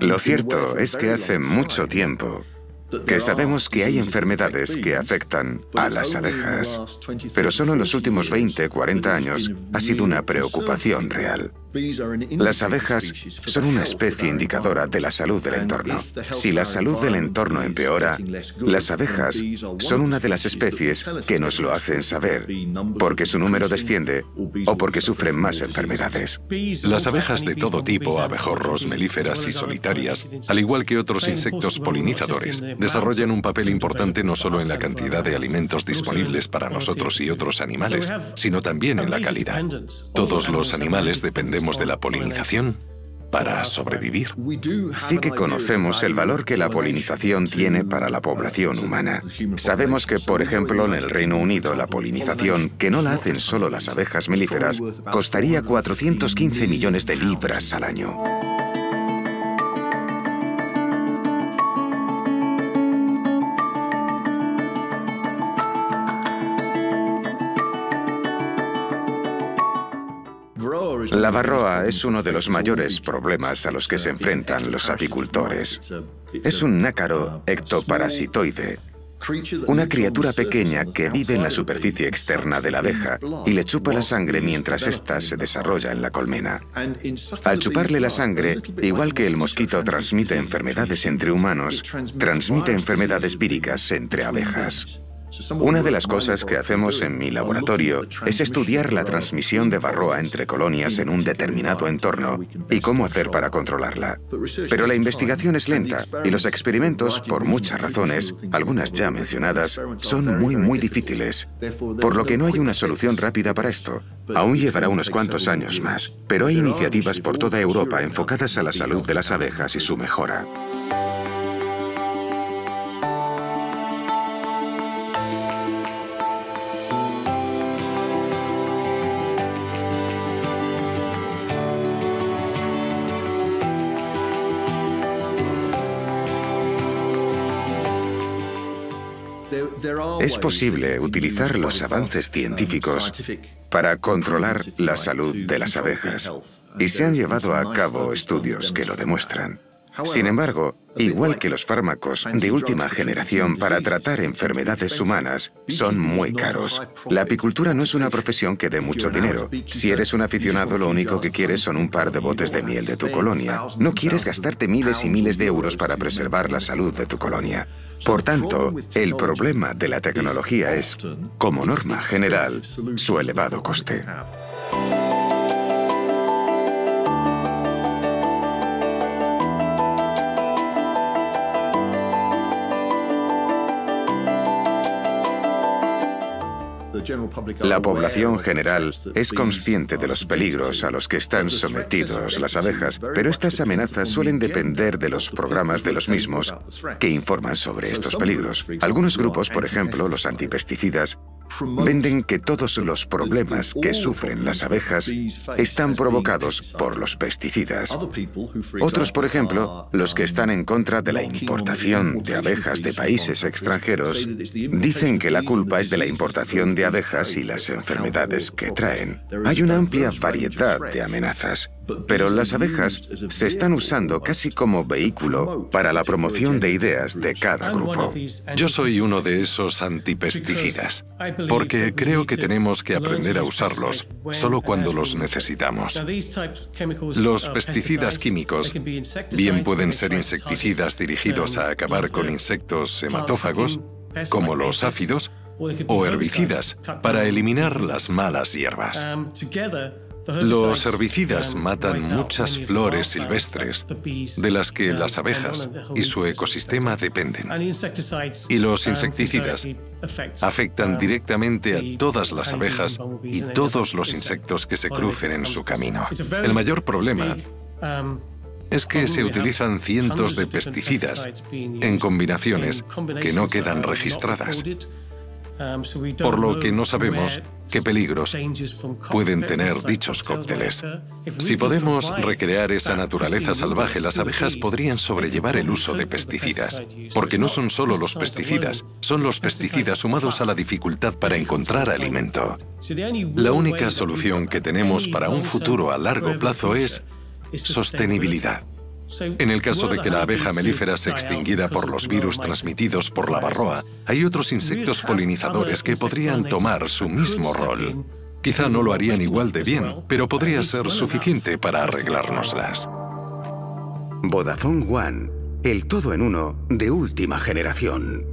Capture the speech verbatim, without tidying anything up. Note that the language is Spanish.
Lo cierto es que hace mucho tiempo que sabemos que hay enfermedades que afectan a las abejas, pero solo en los últimos veinte, cuarenta años ha sido una preocupación real. Las abejas son una especie indicadora de la salud del entorno. Si la salud del entorno empeora, las abejas son una de las especies que nos lo hacen saber, porque su número desciende o porque sufren más enfermedades. Las abejas de todo tipo, abejorros, melíferas y solitarias, al igual que otros insectos polinizadores, desarrollan un papel importante no solo en la cantidad de alimentos disponibles para nosotros y otros animales, sino también en la calidad. Todos los animales dependen de la polinización para sobrevivir. Sí que conocemos el valor que la polinización tiene para la población humana. Sabemos que, por ejemplo, en el Reino Unido, la polinización, que no la hacen solo las abejas melíferas, costaría cuatrocientos quince millones de libras al año. La varroa es uno de los mayores problemas a los que se enfrentan los apicultores. Es un nácaro ectoparasitoide, una criatura pequeña que vive en la superficie externa de la abeja y le chupa la sangre mientras ésta se desarrolla en la colmena. Al chuparle la sangre, igual que el mosquito transmite enfermedades entre humanos, transmite enfermedades víricas entre abejas. Una de las cosas que hacemos en mi laboratorio es estudiar la transmisión de varroa entre colonias en un determinado entorno y cómo hacer para controlarla. Pero la investigación es lenta y los experimentos, por muchas razones, algunas ya mencionadas, son muy, muy difíciles, por lo que no hay una solución rápida para esto. Aún llevará unos cuantos años más, pero hay iniciativas por toda Europa enfocadas a la salud de las abejas y su mejora. Es posible utilizar los avances científicos para controlar la salud de las abejas, y se han llevado a cabo estudios que lo demuestran. Sin embargo, igual que los fármacos de última generación para tratar enfermedades humanas, son muy caros. La apicultura no es una profesión que dé mucho dinero. Si eres un aficionado, lo único que quieres son un par de botes de miel de tu colonia. No quieres gastarte miles y miles de euros para preservar la salud de tu colonia. Por tanto, el problema de la tecnología es, como norma general, su elevado coste. La población general es consciente de los peligros a los que están sometidos las abejas, pero estas amenazas suelen depender de los programas de los mismos que informan sobre estos peligros. Algunos grupos, por ejemplo, los antipesticidas, venden que todos los problemas que sufren las abejas están provocados por los pesticidas. Otros, por ejemplo, los que están en contra de la importación de abejas de países extranjeros, dicen que la culpa es de la importación de abejas y las enfermedades que traen. Hay una amplia variedad de amenazas, pero las abejas se están usando casi como vehículo para la promoción de ideas de cada grupo. Yo soy uno de esos antipesticidas, porque creo que tenemos que aprender a usarlos solo cuando los necesitamos. Los pesticidas químicos bien pueden ser insecticidas dirigidos a acabar con insectos hematófagos, como los áfidos, o herbicidas para eliminar las malas hierbas. Los herbicidas matan muchas flores silvestres de las que las abejas y su ecosistema dependen. Y los insecticidas afectan directamente a todas las abejas y todos los insectos que se crucen en su camino. El mayor problema es que se utilizan cientos de pesticidas en combinaciones que no quedan registradas, por lo que no sabemos qué peligros pueden tener dichos cócteles. Si podemos recrear esa naturaleza salvaje, las abejas podrían sobrellevar el uso de pesticidas, porque no son solo los pesticidas, son los pesticidas sumados a la dificultad para encontrar alimento. La única solución que tenemos para un futuro a largo plazo es sostenibilidad. En el caso de que la abeja melífera se extinguiera por los virus transmitidos por la varroa, hay otros insectos polinizadores que podrían tomar su mismo rol. Quizá no lo harían igual de bien, pero podría ser suficiente para arreglárnoslas. Vodafone One, el todo en uno de última generación.